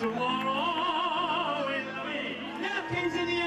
Tomorrow will be napkins in the